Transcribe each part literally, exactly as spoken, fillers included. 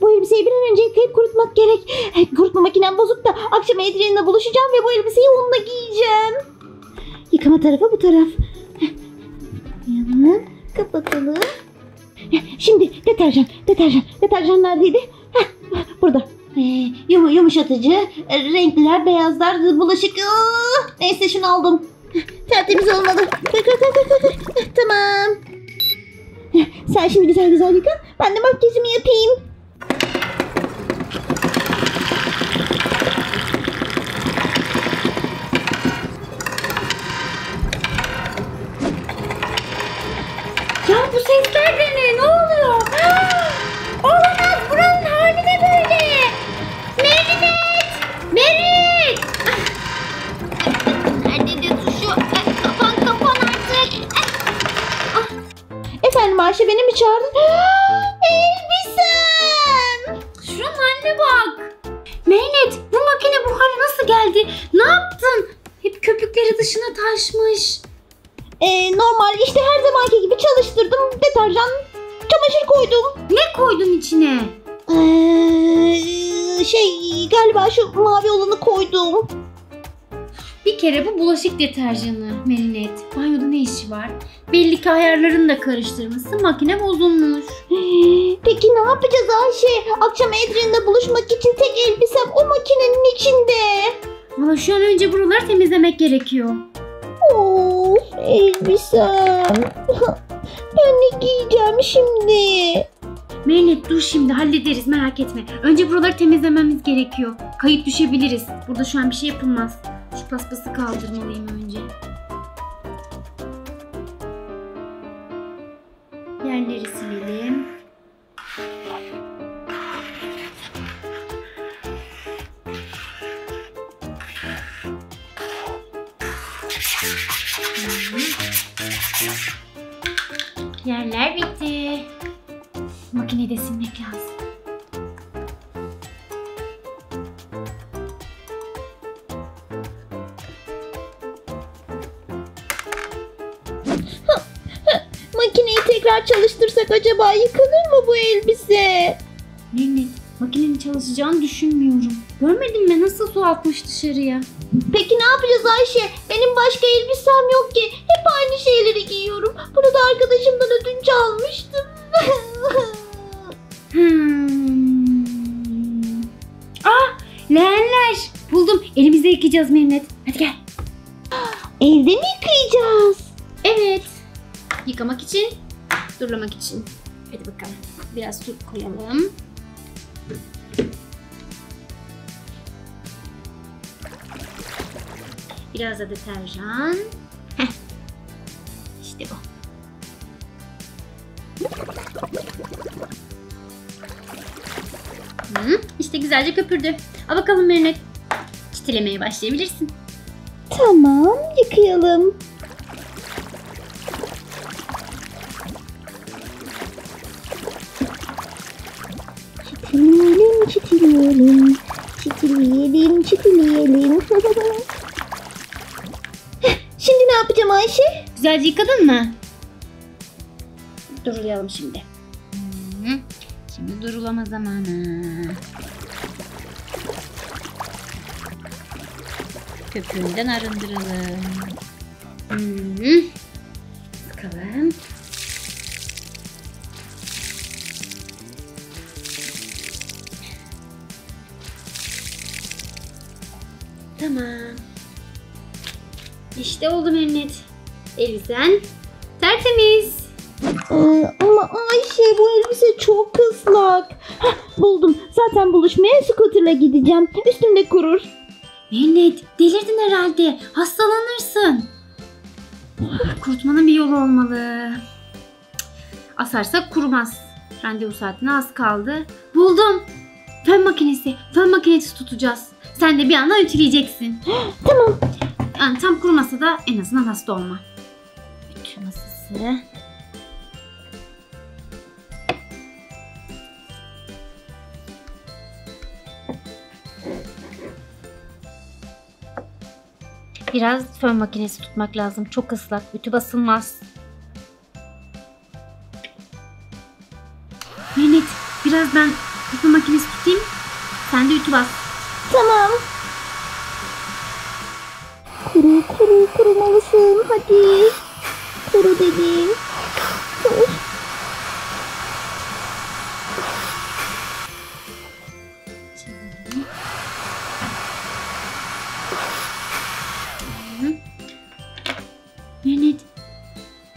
Bu elbiseyi bir an önce yıkayıp kurutmak gerek. Kurutma makinem bozuk da akşam Adrien'le buluşacağım ve bu elbiseyi onunla giyeceğim. Yıkama tarafı bu taraf. Kapatalım. Kapatalım. Şimdi deterjan, deterjan, deterjan neredeydi? Heh, burada. Ee, yum, yumuşatıcı, renkliler, beyazlar, bulaşık. Aa, neyse şunu aldım. Tertemiz olmalı. Tekrar, tekrar, tekrar. Tamam. Sen şimdi güzel güzel yıkan. Ben de makyajımı yapayım. Ya bu sesler de ne? Ne oluyor? Olamaz, buranın hali ne böyle? Marinette! Marinette! Nerede diyorsun şu? Kapan kapan artık. Efendim Ayşe, beni mi çağırdın? Elbisem! Şunun haline bak. Marinette, bu makine buharı nasıl geldi? Ne yaptın? Hep köpükleri dışına taşmış. Ee, normal işte her zamanki gibi çalıştırdım. Deterjan, çamaşır koydum. Ne koydun içine? Ee, şey galiba şu mavi olanı koydum. Bir kere bu bulaşık deterjanı Marinette. Banyoda ne işi var? Belli ki ayarlarını da karıştırması. Makine bozulmuş. Peki ne yapacağız Ayşe? Akşam Adrien'le buluşmak için tek elbisem o makinenin içinde. Ama şu an önce buraları temizlemek gerekiyor. Of, elbisem. Ben ne giyeceğim şimdi? Marinette dur, şimdi hallederiz, merak etme. Önce buraları temizlememiz gerekiyor. Kayıp düşebiliriz. Burada şu an bir şey yapılmaz. Şu paspası kaldırmalıyım önce. Yerleri silelim. Yerler bitti. Makinede silmek lazım. Makineyi tekrar çalıştırsak acaba yıkanır mı bu elbise? Marinette, makinenin çalışacağını düşünmüyorum. Görmedin mi nasıl su atmış dışarıya? Peki ne yapacağız Ayşe? Benim başka elbisem yok ki. Hep aynı şeyleri giyiyorum. Bunu da arkadaşımdan ödünç almıştım. hmm. Ah, leğenler. Buldum. Elimize yıkayacağız Marinette. Hadi gel. Evde mi yıkayacağız? Evet. Yıkamak için, durulamak için. Hadi bakalım. Biraz su koyalım. Biraz da deterjan. Heh. İşte bu. Hı, işte güzelce köpürdü. Al bakalım Marinette. Çitilemeye başlayabilirsin. Tamam, yıkayalım. Çitileyelim, çitileyelim. Çitileyelim, çitileyelim. Şimdi ne yapacağım Ayşe? Güzelce yıkadın mı? Durulayalım şimdi. Şimdi durulama zamanı. Köpüğünden arındıralım. Bakalım. Tamam. İşte oldu Marinette. Elbisen tertemiz. Ee, ama Ayşe bu elbise çok ıslak. Hah, buldum. Zaten buluşmaya scooter'la gideceğim. Üstümde kurur. Marinette delirdin herhalde. Hastalanırsın. Kurutmanın bir yolu olmalı. Asarsak kurumaz. Randevu saatine az kaldı. Buldum. Fön makinesi. Fön makinesi tutacağız. Sen de bir anda ütüleyeceksin. Tamam. Yani tam kurumasa da en azından hasta olma. Ütü masası. Biraz fön makinesi tutmak lazım. Çok ıslak. Ütü basılmaz. Marinette biraz ben ütü makinesi tutayım. Sen de ütü bas. Tamam. Kuru kuru kurumalısın. Hadi. Kuru dedim. Kuru. Mehmet,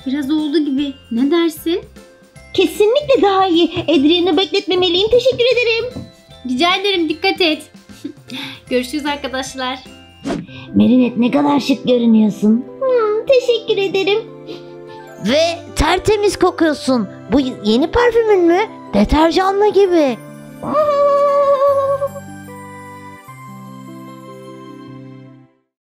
biraz oldu gibi. Ne dersin? Kesinlikle daha iyi. Adrien'i bekletmemeliyim. Teşekkür ederim. Rica ederim. Dikkat et. Görüşürüz arkadaşlar. Marinette, ne kadar şık görünüyorsun. Hmm, teşekkür ederim. Ve tertemiz kokuyorsun. Bu yeni parfümün mü? Deterjanlı gibi. Hmm.